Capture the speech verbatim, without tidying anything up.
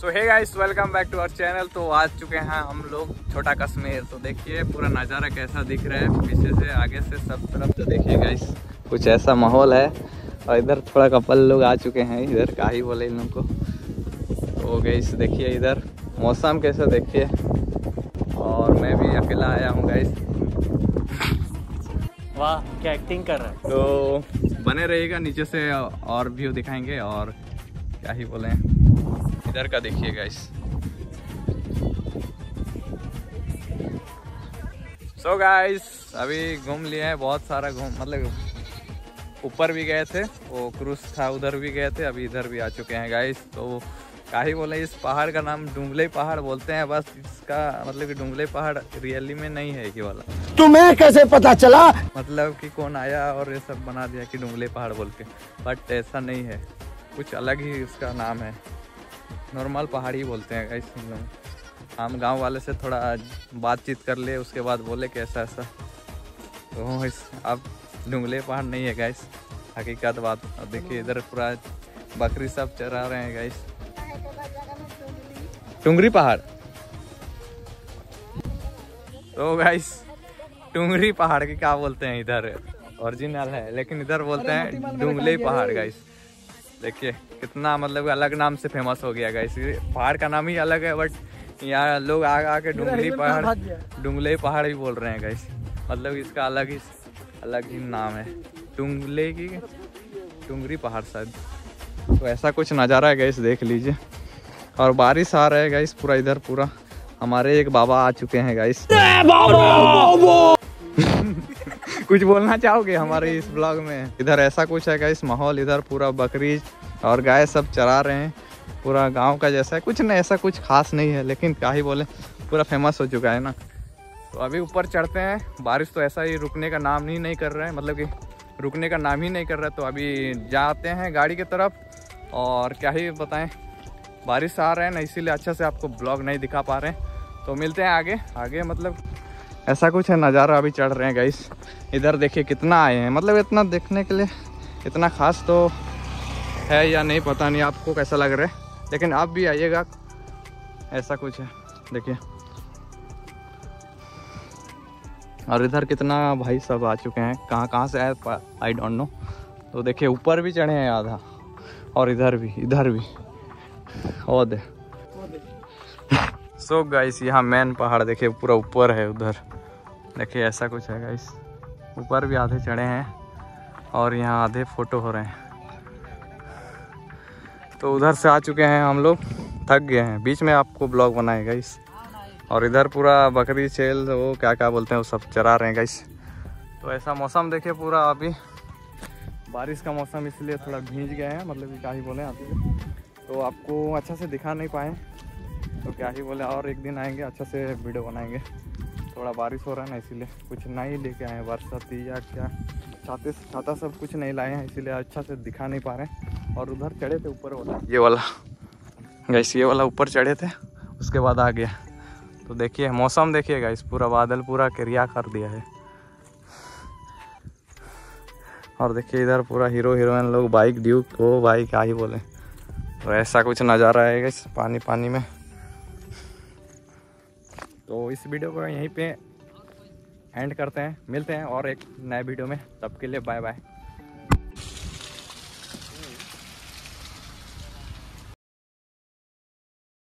So hey guys, welcome back to our channel. तो आ चुके हैं हम लोग छोटा कश्मीर। तो देखिए पूरा नज़ारा कैसा दिख रहा है, पीछे से आगे से सब तरफ। तो देखिए गाइस कुछ ऐसा माहौल है, और इधर थोड़ा कपल लोग आ चुके हैं। इधर का ही बोले इन लोगों को। तो गाइस देखिए इधर मौसम कैसा, देखिए। और मैं भी अकेला आया हूँ गाइस। वाह क्या एक्टिंग कर रहा है। तो बने रहिएगा, नीचे से और व्यू दिखाएंगे। और क्या ही बोले, इधर का देखिए गाइस। सो गाइस अभी घूम लिए हैं, बहुत सारा घूम मतलब ऊपर भी गए थे, वो क्रूज था उधर भी गए थे, अभी इधर भी आ चुके हैं गाइस। तो क्या ही बोले, इस पहाड़ का नाम डुंगलाई पहाड़ बोलते हैं। बस इसका मतलब कि डुंगलाई पहाड़ रियली में नहीं है कि वाला। तुम्हें कैसे पता चला? मतलब कि कौन आया और ये सब बना दिया कि डुंगलाई पहाड़ बोल के, बट ऐसा नहीं है, कुछ अलग ही इसका नाम है। नॉर्मल पहाड़ी बोलते हैं गाइस हम लोग। हम गांव वाले से थोड़ा बातचीत कर ले, उसके बाद बोले कि ऐसा ऐसा। तो इस अब डुंगलाई पहाड़ नहीं है गाइस, हकीकत बात। अब देखिए इधर पूरा बकरी सब चरा रहे हैं गाइस। टुंगरी पहाड़, तो गाइस टुंगरी पहाड़ के क्या बोलते हैं इधर ओरिजिनल है, लेकिन इधर बोलते हैं डुंगलाई पहाड़ गाइस। देखिए कितना मतलब अलग नाम से फेमस हो गया गाइस। पहाड़ का नाम ही अलग है, बट यहाँ लोग आ आके डुंगलाई पहाड़ डुंगलाई पहाड़ ही बोल रहे हैं गाइस। मतलब इसका अलग ही अलग ही नाम है, डुंगलाई की डुंगरी पहाड़ शायद। तो ऐसा कुछ नज़ारा है गाइस, देख लीजिए। और बारिश आ रहा है गाइस पूरा इधर पूरा। हमारे एक बाबा आ चुके हैं गाइस। कुछ बोलना चाहोगे हमारे इस ब्लॉग में? इधर ऐसा कुछ है गाइस माहौल, इधर पूरा बकरी और गाय सब चरा रहे हैं, पूरा गांव का जैसा है। कुछ नहीं, ऐसा कुछ खास नहीं है, लेकिन क्या ही बोले पूरा फेमस हो चुका है ना। तो अभी ऊपर चढ़ते हैं। बारिश तो ऐसा ही रुकने का नाम ही नहीं कर रहा है, मतलब कि रुकने का नाम ही नहीं कर रहा है। तो अभी जाते हैं गाड़ी की तरफ। और क्या ही बताएँ, बारिश आ रहा है ना, इसीलिए अच्छा से आपको ब्लॉग नहीं दिखा पा रहे हैं। तो मिलते हैं आगे आगे। मतलब ऐसा कुछ है नज़ारा, अभी चढ़ रहे हैं गाइस। इधर देखिए कितना आए हैं, मतलब इतना देखने के लिए। इतना खास तो है या नहीं पता नहीं, आपको कैसा लग रहा है, लेकिन आप भी आइएगा। ऐसा कुछ है देखिए। और इधर कितना भाई सब आ चुके हैं, कहाँ कहाँ से आए आई डोंट नो। तो देखिए ऊपर भी चढ़े हैं आधा, और इधर भी इधर भी और दे। सो गाइस यहाँ मेन पहाड़ देखिए पूरा ऊपर है, उधर देखिए ऐसा कुछ है गाइस। ऊपर भी आधे चढ़े हैं, और यहाँ आधे फोटो हो रहे हैं। तो उधर से आ चुके हैं हम लोग, थक गए हैं, बीच में आपको ब्लॉग बनाए गाइस। और इधर पूरा बकरी चेल वो क्या क्या बोलते हैं वो सब चरा रहे हैं गाइस। तो ऐसा मौसम देखिए पूरा, अभी बारिश का मौसम इसलिए थोड़ा भींज गए हैं, मतलब कि क्या ही बोले आप। तो आपको अच्छा से दिखा नहीं पाए, तो क्या ही बोले। और एक दिन आएंगे, अच्छा से वीडियो बनाएंगे। थोड़ा बारिश हो रहा है ना, इसीलिए कुछ नहीं लेके आए हैं, बरसाती या क्या छाते छाता सब कुछ नहीं लाए हैं, इसीलिए अच्छा से दिखा नहीं पा रहे हैं। और उधर चढ़े थे ऊपर वाला, ये वाला गाइस, ये वाला ऊपर चढ़े थे, उसके बाद आ गया। तो देखिए मौसम देखिए गाइस, पूरा बादल पूरा किरिया कर दिया है। और देखिए इधर पूरा हीरो हीरोइन लोग बाइक ड्यूक हो भाई, क्या ही बोले। तो ऐसा कुछ नज़ारा है गाइस, पानी पानी में। तो इस वीडियो को यहीं पे एंड करते हैं, मिलते हैं और एक नए वीडियो में। तब के लिए बाय बाय।